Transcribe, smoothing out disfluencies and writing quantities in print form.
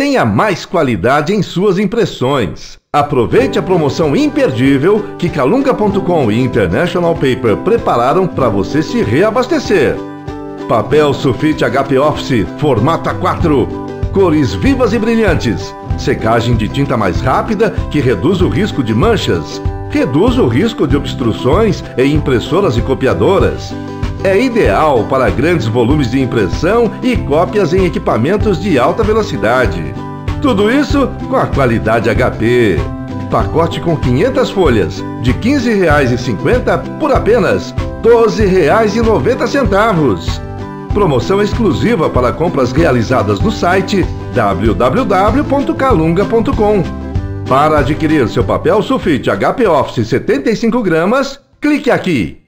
Tenha mais qualidade em suas impressões. Aproveite a promoção imperdível que Kalunga.com e International Paper prepararam para você se reabastecer. Papel sulfite HP Office, formata 4, cores vivas e brilhantes, secagem de tinta mais rápida que reduz o risco de manchas, reduz o risco de obstruções em impressoras e copiadoras. É ideal para grandes volumes de impressão e cópias em equipamentos de alta velocidade. Tudo isso com a qualidade HP. Pacote com 500 folhas, de R$ 15,50 por apenas R$ 12,90. Promoção exclusiva para compras realizadas no site www.kalunga.com. Para adquirir seu papel sulfite HP Office 75 gramas, clique aqui.